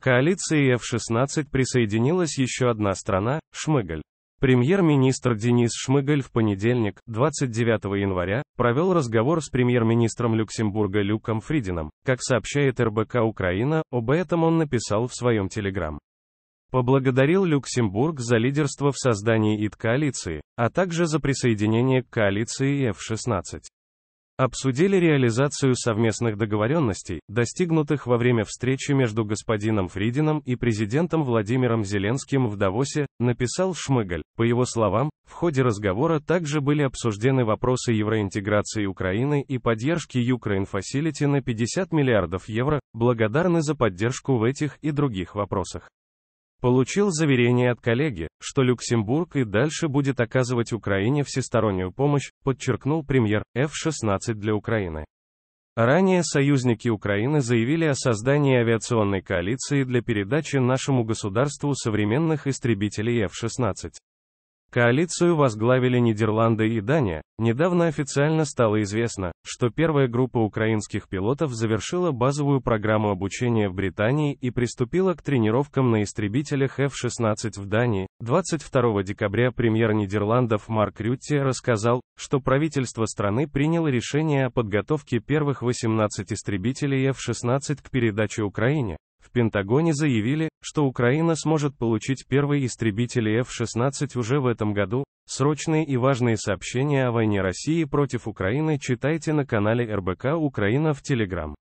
К коалиции F-16 присоединилась еще одна страна – Шмыгаль. Премьер-министр Денис Шмыгаль в понедельник, 29 января, провел разговор с премьер-министром Люксембурга Люком Фриденом. Как сообщает РБК Украина, об этом он написал в своем Telegram. Поблагодарил Люксембург за лидерство в создании ІТ-коалиции, а также за присоединение к коалиции F-16. Обсудили реализацию совместных договоренностей, достигнутых во время встречи между господином Фриденом и президентом Владимиром Зеленским в Давосе, написал Шмыгаль. По его словам, в ходе разговора также были обсуждены вопросы евроинтеграции Украины и поддержки Ukraine Facility на 50 миллиардов евро, благодарны за поддержку в этих и других вопросах. Получил заверение от коллеги, что Люксембург и дальше будет оказывать Украине всестороннюю помощь, подчеркнул премьер. F-16 для Украины. Ранее союзники Украины заявили о создании авиационной коалиции для передачи нашему государству современных истребителей F-16. Коалицию возглавили Нидерланды и Дания. Недавно официально стало известно, что первая группа украинских пилотов завершила базовую программу обучения в Британии и приступила к тренировкам на истребителях F-16 в Дании. 22 декабря премьер Нидерландов Марк Рютте рассказал, что правительство страны приняло решение о подготовке первых 18 истребителей F-16 к передаче Украине. В Пентагоне заявили, что Украина сможет получить первые истребители F-16 уже в этом году. Срочные и важные сообщения о войне России против Украины читайте на канале РБК Украина в Telegram.